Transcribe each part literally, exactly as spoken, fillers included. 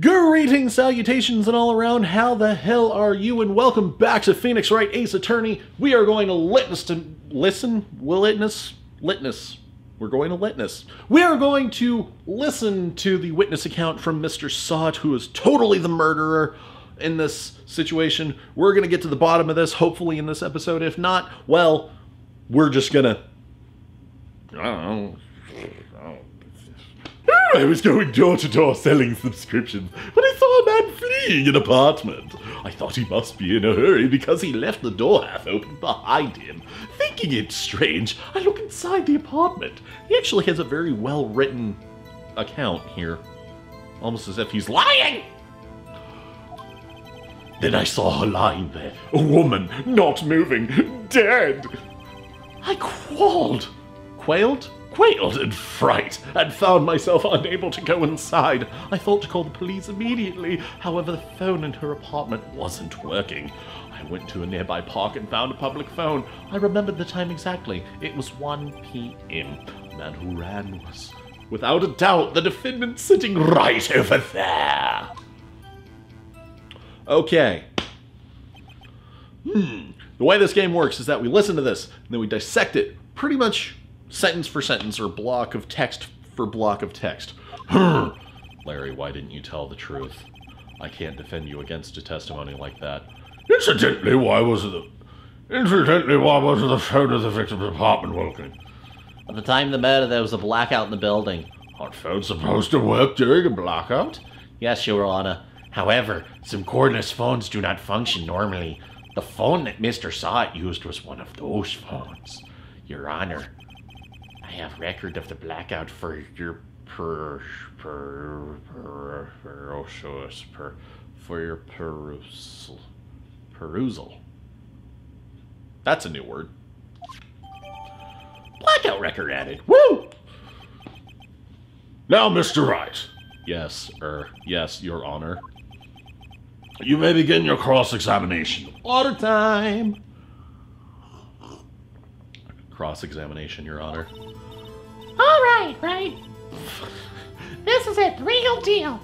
Greetings, salutations, and all around, how the hell are you? And welcome back to Phoenix Wright, Ace Attorney. We are going to litness to... Listen? Litness? Litness. We're going to litness. We are going to listen to the witness account from Mister Sahwit, who is totally the murderer in this situation. We're going to get to the bottom of this, hopefully, in this episode. If not, well, we're just going to... I don't know. I don't know. I was going door-to-door selling subscriptions when I saw a man fleeing an apartment. I thought he must be in a hurry because he left the door half open behind him. Thinking it strange, I look inside the apartment. He actually has a very well-written account here. Almost as if he's lying! Then I saw her lying there. A woman, not moving, dead. I quailed. Quailed? Quailed in fright and found myself unable to go inside. I thought to call the police immediately. However, the phone in her apartment wasn't working. I went to a nearby park and found a public phone. I remembered the time exactly. It was one p m The man who ran was, without a doubt, the defendant sitting right over there. Okay. Hmm. The way this game works is that we listen to this, and then we dissect it pretty much sentence for sentence, or block of text for block of text. Larry, why didn't you tell the truth? I can't defend you against a testimony like that. Incidentally, why was the... Incidentally, why wasn't the phone of the victim's apartment working? At the time of the murder, there was a blackout in the building. Aren't phones supposed to work during a blackout? Yes, Your Honor. However, some cordless phones do not function normally. The phone that Mister Sahwit used was one of those phones. Your Honor, I have record of the blackout for your per per per ferocious per for your perusal perusal. That's a new word. Blackout record added. Woo! Now, Mister Wright. Yes, er, yes, Your Honor. You may begin your cross-examination. Order time. Cross-examination, Your Honor. All right, right. This is it, the real deal.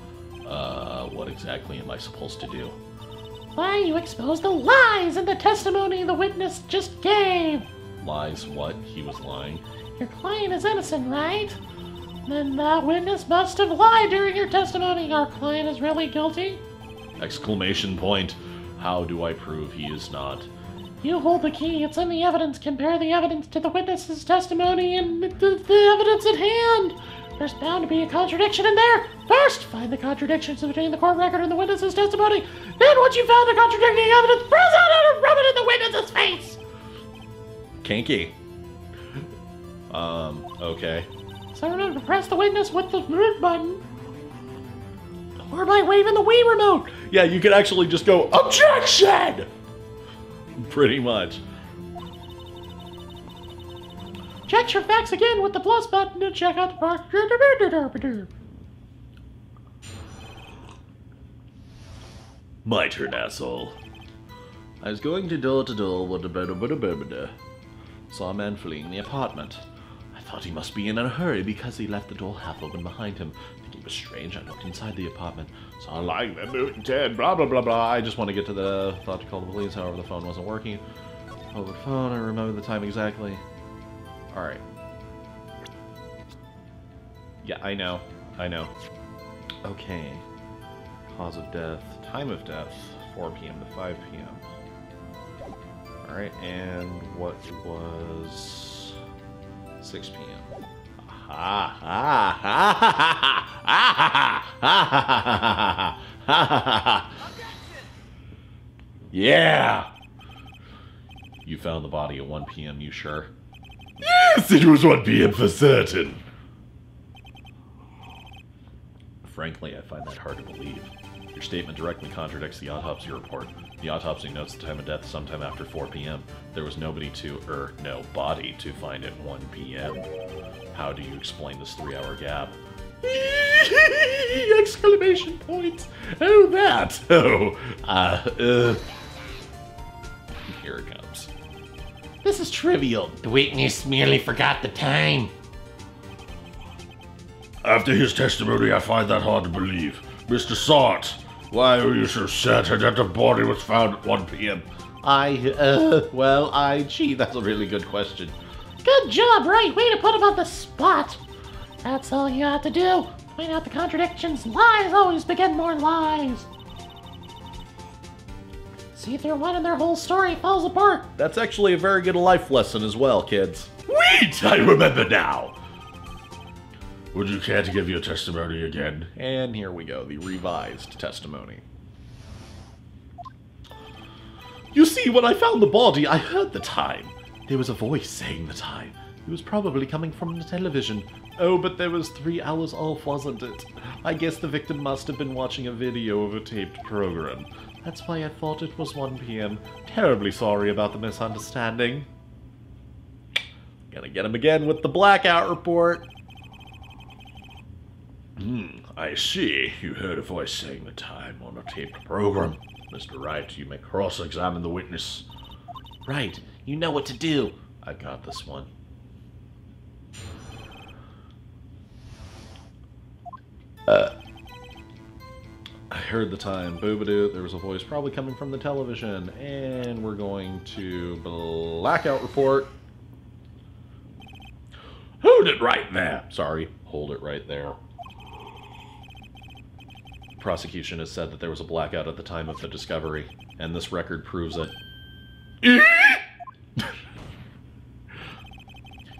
Uh, what exactly am I supposed to do? Why, you exposed the lies in the testimony the witness just gave. Lies what? He was lying. Your client is innocent, right? Then that witness must have lied during your testimony. Our client is really guilty. Exclamation point. How do I prove he is not? You hold the key. It's in the evidence. Compare the evidence to the witness's testimony and the, the evidence at hand. There's bound to be a contradiction in there. First, find the contradictions between the court record and the witness's testimony. Then, once you've found the contradicting evidence, press out and rub it in the witness's face. Kinky. Um, okay. So remember, press the witness with the root button. Or by waving the Wii remote. Yeah, you could actually just go, objection! Pretty much. Check your facts again with the plus button to check out the park. My turn, asshole. I was going to door to door, what a saw a man fleeing the apartment. I thought he must be in a hurry because he left the door half open behind him. Thinking it was strange, I looked inside the apartment. So I like them moving dead, blah, blah, blah, blah. I just want to get to the... thought to call the police, however the phone wasn't working. Over the phone, I remember the time exactly. Alright. Yeah, I know. I know. Okay. Cause of death. Time of death. four p m to five p m Alright, and what was... six p m Ha ha ha ha ha ha ha. Yeah. You found the body at one p m, you sure? Yes, it was one p m for certain. Frankly, I find that hard to believe. Your statement directly contradicts the autopsy report. The autopsy notes the time of death sometime after four p m There was nobody to, er, no body to find at one p m How do you explain this three-hour gap? Exclamation point! Oh, that! Oh, uh, uh. Here it comes. This is trivial. The witness merely forgot the time. After his testimony, I find that hard to believe. Mister Sahwit, why are you so certain that the body was found at one p m? I, uh, well, I, gee, that's a really good question. Good job, right? Way to put him on the spot. That's all you have to do. Point out the contradictions. Lies always begin more lies. See if they're one and their whole story falls apart. That's actually a very good life lesson as well, kids. Wait, I remember now. Would you care to give your testimony again? And here we go, the revised testimony. You see, when I found the body, I heard the time. There was a voice saying the time. It was probably coming from the television. Oh, but there was three hours off, wasn't it? I guess the victim must have been watching a video of a taped program. That's why I thought it was one p m Terribly sorry about the misunderstanding. Gonna get him again with the blackout report. Hmm, I see. You heard a voice saying the time on a taped program. Mister Wright, you may cross-examine the witness. Right, you know what to do. I got this one. Uh. I heard the time. Boobadoo, there was a voice probably coming from the television. And we're going to blackout report. Hold it right there. Sorry, hold it right there. Prosecution has said that there was a blackout at the time of the discovery, and this record proves it.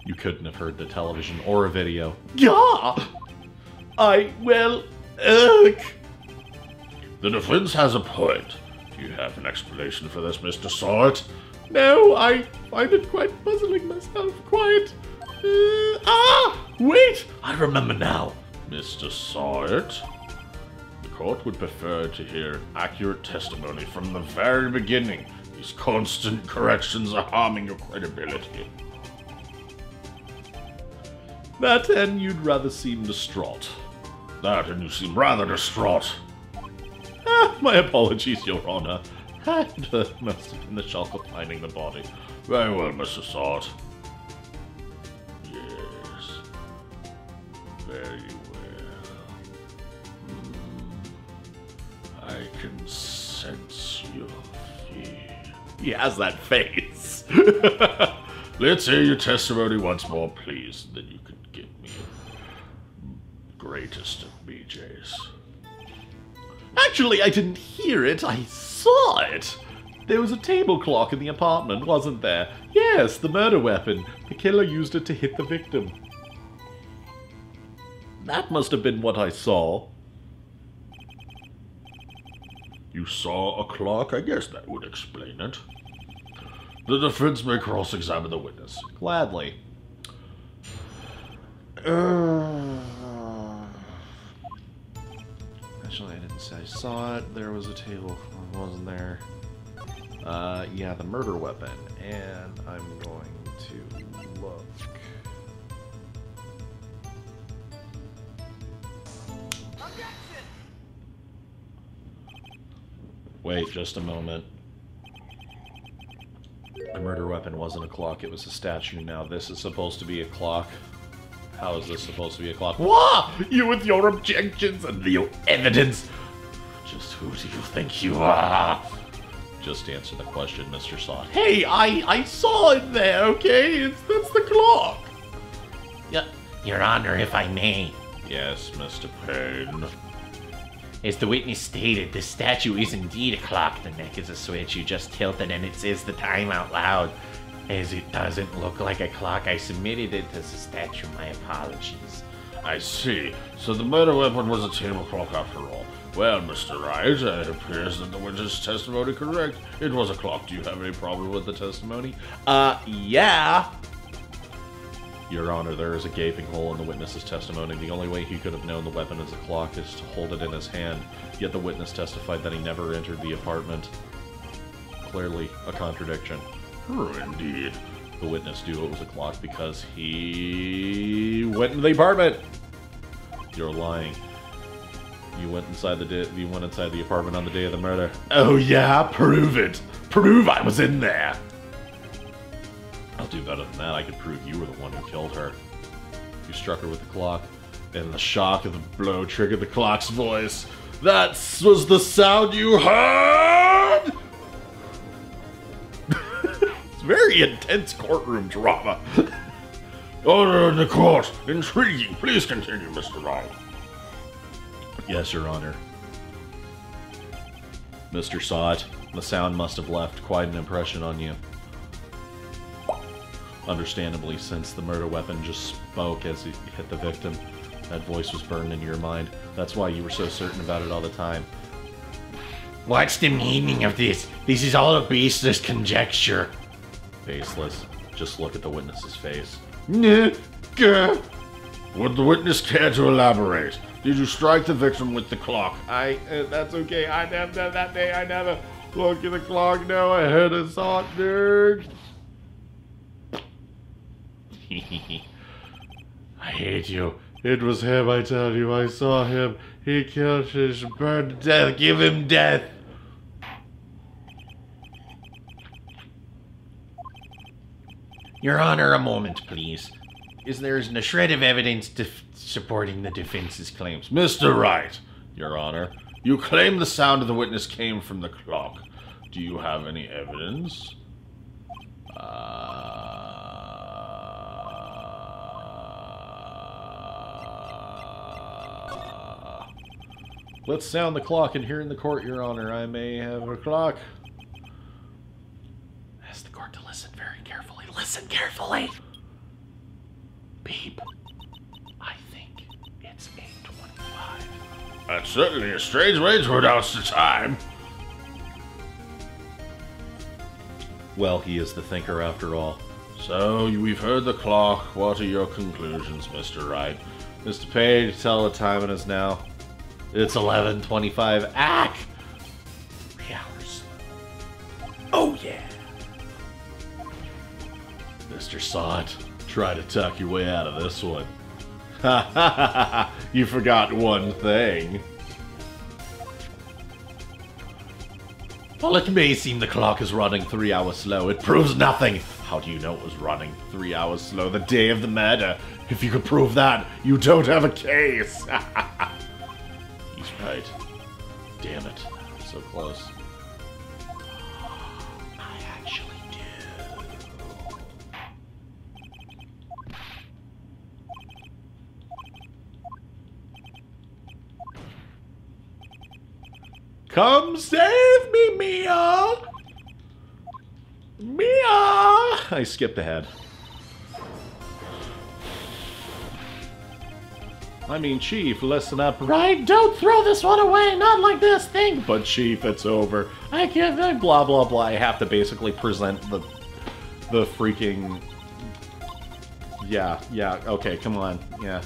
You couldn't have heard the television or a video. Yeah! I, well, ugh. The defense has a point. Do you have an explanation for this, Mister Sahwit? No, I find it quite puzzling myself, quite. Uh, ah! Wait! I remember now. Mister Sahwit? The court would prefer to hear accurate testimony from the very beginning. These constant corrections are harming your credibility. That and you'd rather seem distraught. That and you seem rather distraught. Ah, my apologies, Your Honor. I must have been the shock of finding the body. Very well, Mister Sahwit. Yes. Very well. I can sense your fear. He has that face. Let's hear your testimony once more, please. Then you can give me the greatest of B Js. Actually, I didn't hear it. I saw it. There was a table clock in the apartment, wasn't there? Yes, the murder weapon. The killer used it to hit the victim. That must have been what I saw. You saw a clock? I guess that would explain it. The defense may cross-examine the witness. Gladly. Uh, actually, I didn't say I saw it. There was a table. It wasn't there. Uh, yeah, the murder weapon. And I'm going to look. Wait just a moment. The murder weapon wasn't a clock, it was a statue. Now this is supposed to be a clock. How is this supposed to be a clock? Wah! You with your objections and your evidence! Just who do you think you are? Just answer the question, Mister Sahwit. Hey, I, I saw it there, okay? It's, that's the clock! Yeah, Your Honor, if I may. Yes, Mister Payne. As the witness stated, the statue is indeed a clock. The neck is a switch. You just tilt it and it says the time out loud. As it doesn't look like a clock, I submitted it as a statue. My apologies. I see. So the murder weapon was a table clock after all. Well, Mister Wright, it appears that the witness' testimony is correct. It was a clock. Do you have any problem with the testimony? Uh, yeah. Your Honor, there is a gaping hole in the witness's testimony. The only way he could have known the weapon is a clock is to hold it in his hand, yet the witness testified that he never entered the apartment. Clearly a contradiction. Oh, indeed. The witness knew it was a clock because he went into the apartment. You're lying. You went inside the di- you went inside the apartment on the day of the murder. Oh yeah, prove it. Prove I was in there. I'll do better than that. I could prove you were the one who killed her. You struck her with the clock, and the shock of the blow triggered the clock's voice. That was the sound you heard? It's very intense courtroom drama. Order in the court. Intriguing. Please continue, Mister Wright. Yes, Your Honor. Mister Sahwit, the sound must have left quite an impression on you. Understandably, since the murder weapon just spoke as it hit the victim, that voice was burned into your mind. That's why you were so certain about it all the time. What's the meaning of this? This is all a baseless conjecture. Baseless? Just look at the witness's face. Would the witness care to elaborate? Did you strike the victim with the clock? I, uh, that's okay, I never, that day I never looked at the clock, no, I heard a thought, nerd. I hate you. It was him, I tell you. I saw him. He killed his bird to death. Give him death. Your Honor, a moment, please. Is there isn't a shred of evidence supporting the defense's claims? Mister Wright, Your Honor, you claim the sound of the witness came from the clock. Do you have any evidence? Uh... Let's sound the clock in here in the court, Your Honor. I may have a clock. Ask the court to listen very carefully. Listen carefully! Beep. I think it's eight twenty-five. That's certainly a strange way to announce the time. Well, he is the thinker after all. So, we've heard the clock. What are your conclusions, Mister Wright? Mister Payne, tell the time it is now. It's eleven twenty-five. Ah! Three hours. Oh, yeah! Mister Sahwit, try to talk your way out of this one. Ha ha ha ha! You forgot one thing. While it may seem the clock is running three hours slow, it proves nothing. How do you know it was running three hours slow the day of the murder? If you could prove that, you don't have a case! Ha ha ha! Right. Damn it. So close. I actually do. Come save me, Mia! Mia! I skipped ahead. I mean, Chief, listen up. Right, don't throw this one away, not like this thing. But, Chief, it's over. I can't, I, blah, blah, blah. I have to basically present the, the freaking, yeah, yeah, okay, come on, yeah.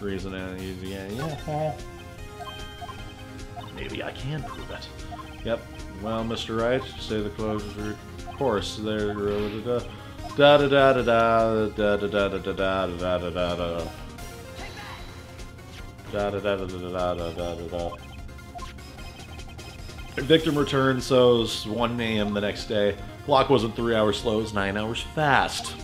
Reason and easy, yeah, yeah. Maybe I can prove it. Yep, well, Mister Wright, say the closure, of course, there, da da da da da da da da da da da da da da da. Da, da, da, da, da, da, da, da, da. Victim returned, so it's one A M the next day. Clock wasn't three hours slow, it was nine hours fast.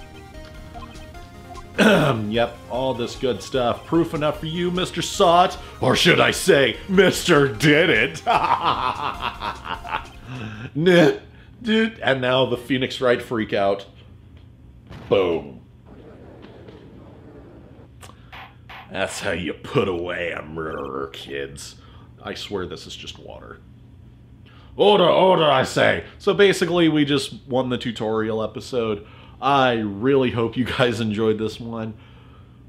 Yep, all this good stuff. Proof enough for you, Mister Sahwit, or should I say, Mister Did It. And now the Phoenix Wright freak out. Boom. That's how you put away a murderer, kids. I swear this is just water. Order, order, I say! So basically, we just won the tutorial episode. I really hope you guys enjoyed this one.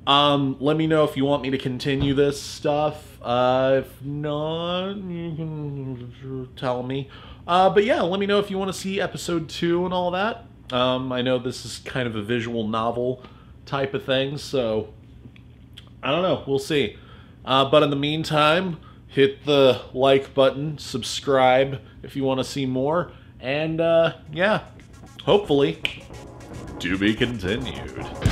Um, let me know if you want me to continue this stuff. Uh, if not, you can tell me. Uh, but yeah, let me know if you want to see episode two and all that. Um, I know this is kind of a visual novel type of thing, so... I don't know. We'll see. Uh, but in the meantime, hit the like button, subscribe if you want to see more, and uh, yeah, hopefully, to be continued.